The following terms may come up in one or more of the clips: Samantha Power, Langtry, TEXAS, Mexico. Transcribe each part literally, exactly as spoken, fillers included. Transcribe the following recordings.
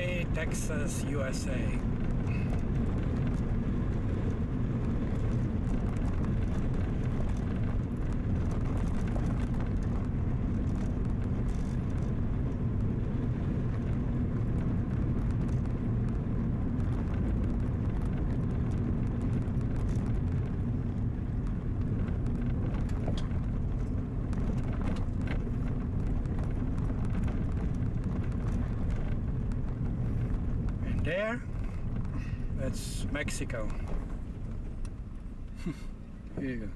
Langtry, Texas, U S A. There, that's Mexico. Here you go.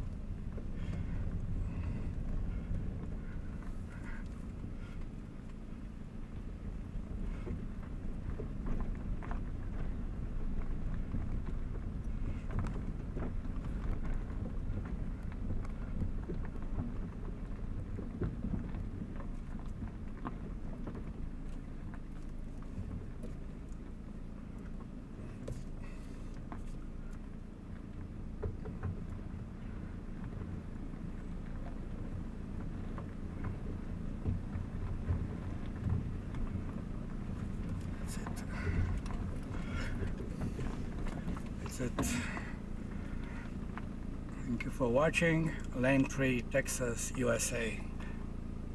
It. Thank you for watching. Langtry, Texas, U S A,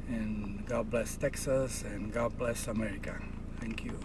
and God bless Texas and God bless America. Thank you.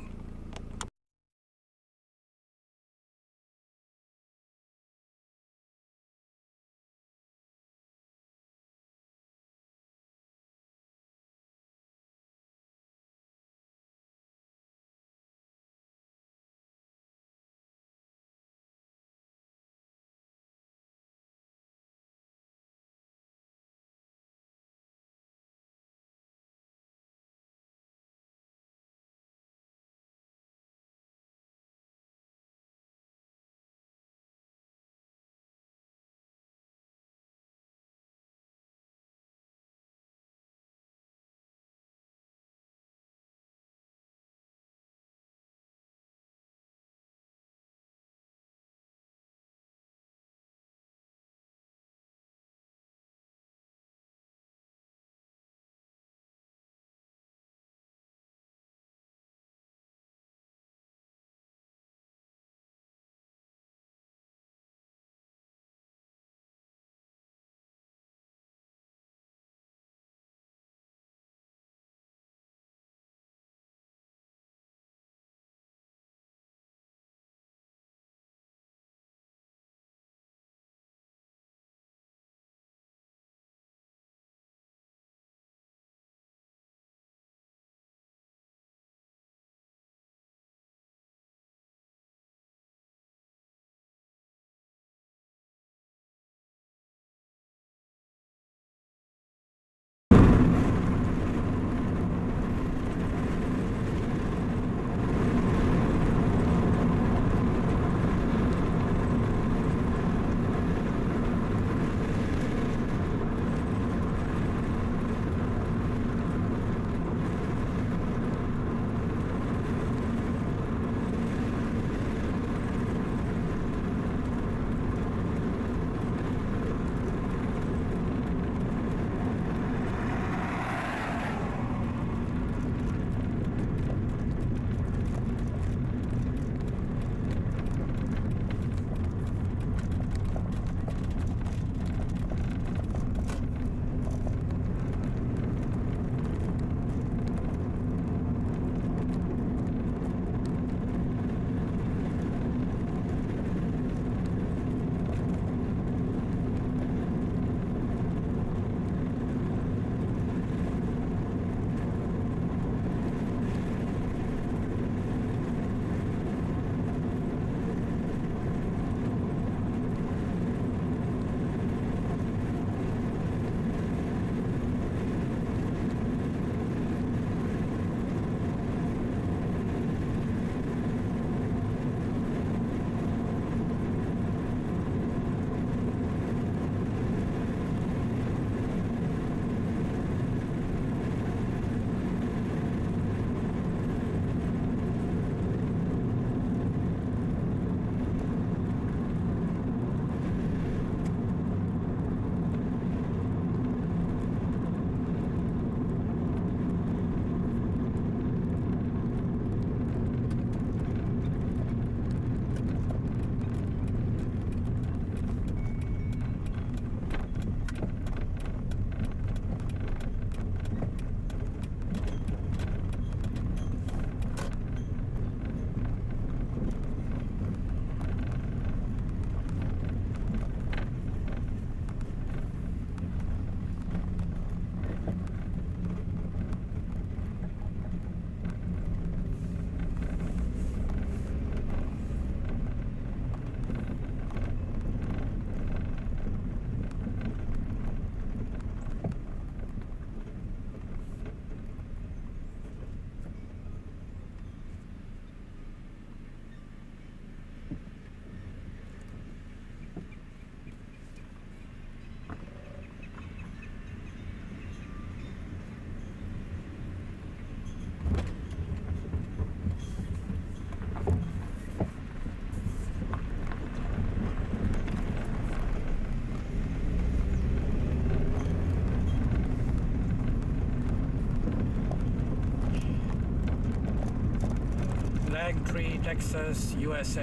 Langtry, Texas, U S A.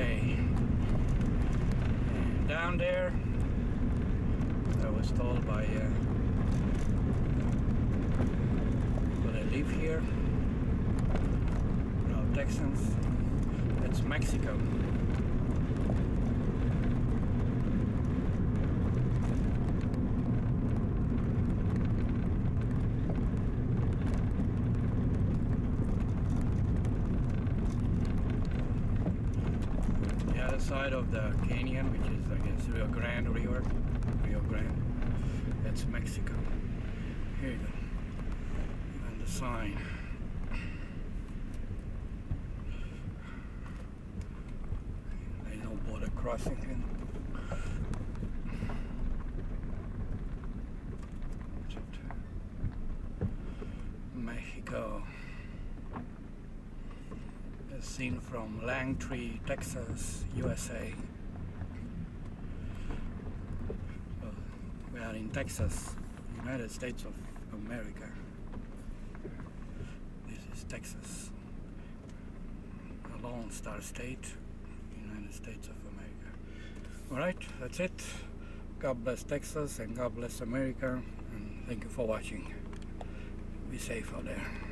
And down there, I was told by uh, people that live here, no Texans, it's Mexico. Side of the canyon, which is, I guess, Rio Grande River, Rio Grande. That's Mexico. Here you go. And the sign. There's no border crossing here. Mexico. Seen from Langtry, Texas, U S A. Well, we are in Texas, United States of America. This is Texas, a Lone Star State, United States of America. Alright, that's it. God bless Texas and God bless America, and thank you for watching. Be safe out there.